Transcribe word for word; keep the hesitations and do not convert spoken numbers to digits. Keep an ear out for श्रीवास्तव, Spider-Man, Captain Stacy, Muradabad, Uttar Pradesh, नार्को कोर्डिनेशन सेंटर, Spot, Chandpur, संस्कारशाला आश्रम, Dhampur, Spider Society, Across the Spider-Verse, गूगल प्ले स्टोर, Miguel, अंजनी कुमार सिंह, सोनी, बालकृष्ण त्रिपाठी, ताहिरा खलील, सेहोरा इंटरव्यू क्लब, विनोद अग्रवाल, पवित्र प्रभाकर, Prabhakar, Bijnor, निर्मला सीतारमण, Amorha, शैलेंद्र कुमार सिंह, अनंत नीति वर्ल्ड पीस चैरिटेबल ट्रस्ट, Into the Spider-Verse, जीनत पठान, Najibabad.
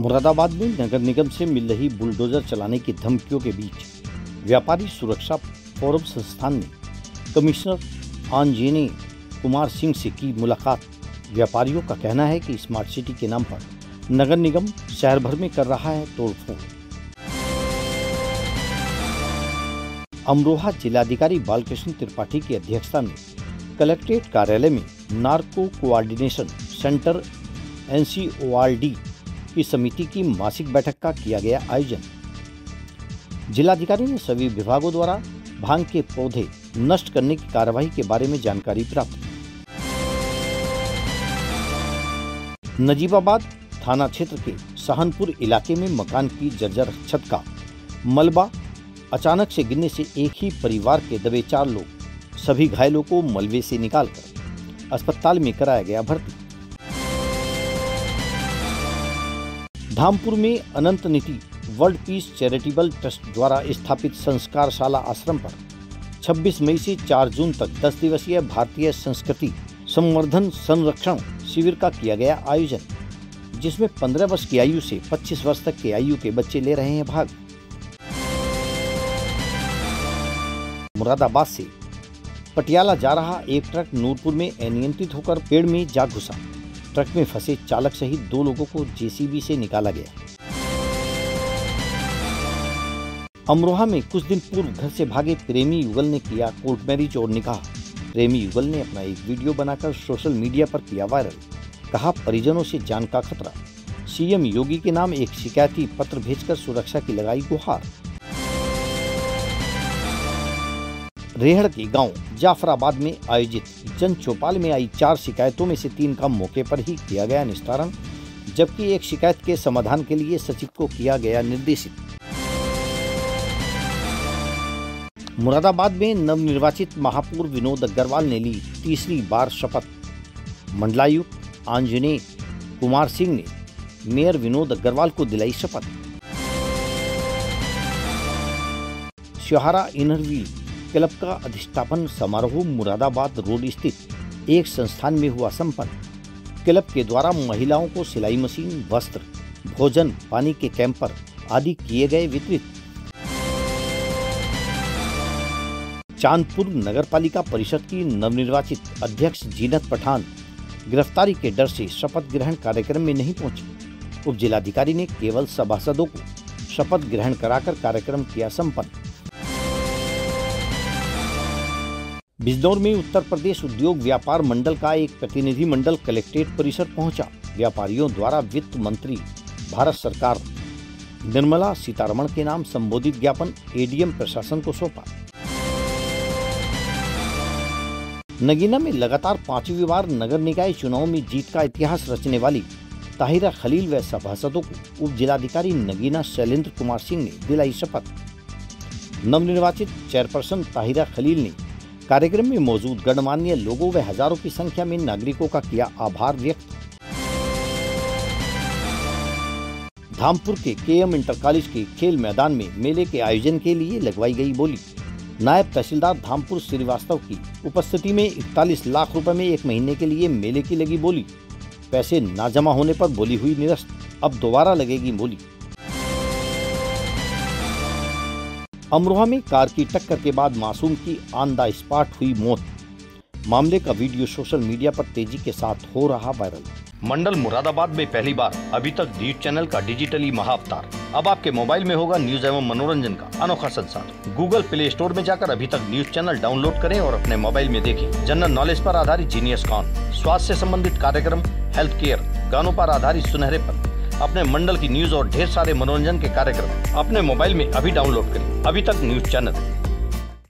मुरादाबाद में नगर निगम से मिल रही बुलडोजर चलाने की धमकियों के बीच व्यापारी सुरक्षा फोरम संस्थान ने कमिश्नर अंजनी कुमार सिंह से की मुलाकात। व्यापारियों का कहना है कि स्मार्ट सिटी के नाम पर नगर निगम शहर भर में कर रहा है तोड़फोड़। अमरोहा जिलाधिकारी बालकृष्ण त्रिपाठी की अध्यक्षता में कलेक्ट्रेट कार्यालय में नार्को कोर्डिनेशन सेंटर N C O R D की समिति की मासिक बैठक का किया गया आयोजन। जिलाधिकारी ने सभी विभागों द्वारा भांग के पौधे नष्ट करने की कार्रवाई के बारे में जानकारी प्राप्त की। नजीबाबाद थाना क्षेत्र के सहानपुर इलाके में मकान की जर्जर छत का मलबा अचानक से गिरने से एक ही परिवार के दबे चार लोग। सभी घायलों को मलबे से निकालकर अस्पताल में कराया गया भर्ती। धामपुर में अनंत नीति वर्ल्ड पीस चैरिटेबल ट्रस्ट द्वारा स्थापित संस्कारशाला आश्रम पर छब्बीस मई से चार जून तक दस दिवसीय भारतीय संस्कृति संवर्धन संरक्षण शिविर का किया गया आयोजन, जिसमें पंद्रह वर्ष की आयु से पच्चीस वर्ष तक की आयु के बच्चे ले रहे हैं भाग। मुरादाबाद से पटियाला जा रहा एक ट्रक नूरपुर में अनियंत्रित होकर पेड़ में जा घुसा। ट्रक में फंसे चालक सहित दो लोगों को जे सी बी से निकाला गया। अमरोहा में कुछ दिन पूर्व घर से भागे प्रेमी युगल ने किया कोर्ट मैरिज और निकाह। प्रेमी युगल ने अपना एक वीडियो बनाकर सोशल मीडिया पर किया वायरल। कहा, परिजनों से जान का खतरा। सी एम योगी के नाम एक शिकायती पत्र भेजकर सुरक्षा की लगाई गुहार। रेहड़ के गांव जाफराबाद में आयोजित जन चौपाल में आई चार शिकायतों में से तीन का मौके पर ही किया गया निस्तारण, जबकि एक शिकायत के समाधान के लिए सचिव को किया गया निर्देशित। मुरादाबाद में नवनिर्वाचित महापौर विनोद अग्रवाल ने ली तीसरी बार शपथ। मंडलायुक्त अंजनी कुमार सिंह ने मेयर विनोद अग्रवाल को दिलाई शपथ। सेहोरा इंटरव्यू क्लब का अधिष्ठापन समारोह मुरादाबाद रोड स्थित एक संस्थान में हुआ संपन्न। क्लब के द्वारा महिलाओं को सिलाई मशीन, वस्त्र, भोजन, पानी के कैंपर आदि किए गए वितरित। चांदपुर नगरपालिका परिषद की नवनिर्वाचित अध्यक्ष जीनत पठान गिरफ्तारी के डर से शपथ ग्रहण कार्यक्रम में नहीं पहुंची। उप जिलाधिकारी ने केवल सभासदों को शपथ ग्रहण कराकर कार्यक्रम किया संपन्न। बिजनौर में उत्तर प्रदेश उद्योग व्यापार मंडल का एक प्रतिनिधि मंडल कलेक्ट्रेट परिसर पहुंचा। व्यापारियों द्वारा वित्त मंत्री भारत सरकार निर्मला सीतारमण के नाम संबोधित ज्ञापन ए डी एम प्रशासन को सौंपा। नगीना में लगातार पांचवी बार नगर निकाय चुनाव में जीत का इतिहास रचने वाली ताहिरा खलील व सभासदों को उप जिलाधिकारी नगीना शैलेंद्र कुमार सिंह ने दिलाई शपथ। नवनिर्वाचित चेयरपर्सन ताहिरा खलील ने कार्यक्रम में मौजूद गणमान्य लोगों व हजारों की संख्या में नागरिकों का किया आभार व्यक्त। धामपुर के के एम इंटर कॉलेज के खेल मैदान में मेले के आयोजन के लिए लगवाई गई बोली। नायब तहसीलदार धामपुर श्रीवास्तव की उपस्थिति में इकतालीस लाख रुपए में एक महीने के लिए मेले की लगी बोली। पैसे ना जमा होने पर बोली हुई निरस्त, अब दोबारा लगेगी बोली। अमरोहा में कार की टक्कर के बाद मासूम की ऑन द स्पॉट हुई मौत। मामले का वीडियो सोशल मीडिया पर तेजी के साथ हो रहा वायरल। मंडल मुरादाबाद में पहली बार अभी तक न्यूज चैनल का डिजिटली महाअवतार। अब आपके मोबाइल में होगा न्यूज एवं मनोरंजन का अनोखा संसार। गूगल प्ले स्टोर में जाकर अभी तक न्यूज चैनल डाउनलोड करें और अपने मोबाइल में देखें। जनरल नॉलेज पर आधारित जीनियस कॉन, स्वास्थ्य से संबंधित कार्यक्रम, हेल्थ केयर, गानों पर आधारित सुनहरे पल, अपने मंडल की न्यूज और ढेर सारे मनोरंजन के कार्यक्रम अपने मोबाइल में अभी डाउनलोड करें। अभी तक न्यूज चैनल।